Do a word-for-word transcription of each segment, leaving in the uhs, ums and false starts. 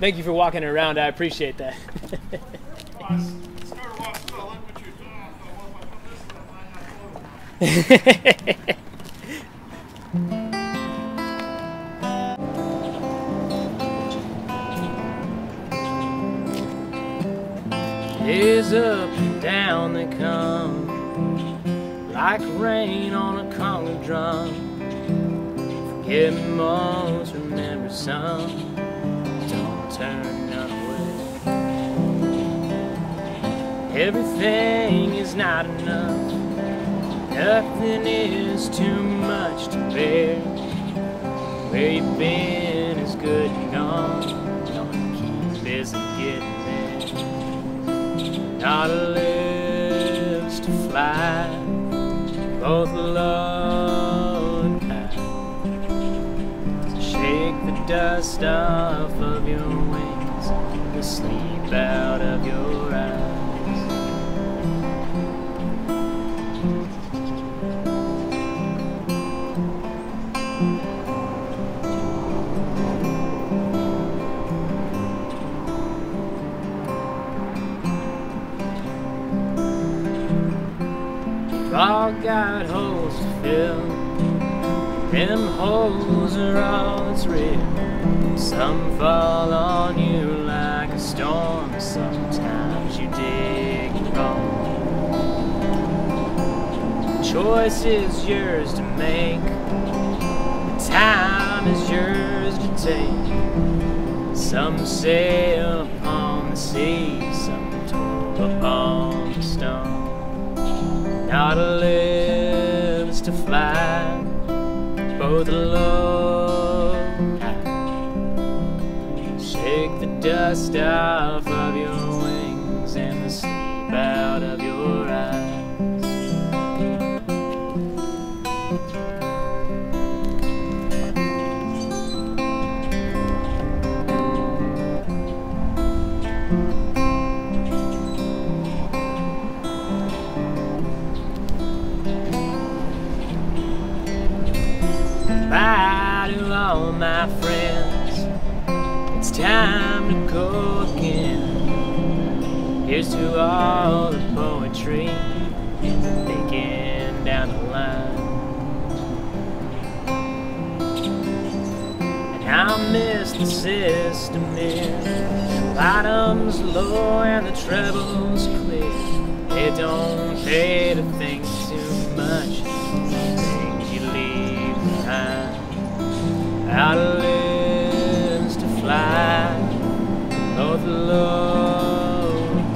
Thank you for walking around. I appreciate that. Days up and down they come, like rain on a conga drum. Forget most, remember some. Don't turn away. Everything is not enough. Nothing is too much to bear. Where you've been is good and gone. Don't keep busy getting there. Not a list to fly. Both low and high. So shake the dust off of your wings, the sleep out of your eyes. All got holes to fill. Them holes are all that's real. Some fall on you like a storm. Sometimes you dig and bone. The choice is yours to make. The time is yours to take. Some sail upon the sea. Some toil upon the stone. Not a lives to fly, both low and high. Shake the dust off of your wings and the sleep out of your eyes. Bye to all my friends. It's time to go again. Here's to all the poetry thinking down the line. And I miss the system in. The bottom's low and the treble's clear. It don't pay to think too much. Out of limbs to fly, both low and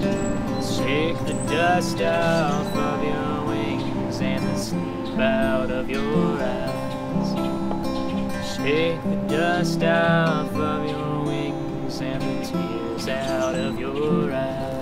high. Shake the dust off of your wings and the sleep out of your eyes. Shake the dust off of your wings and the tears out of your eyes.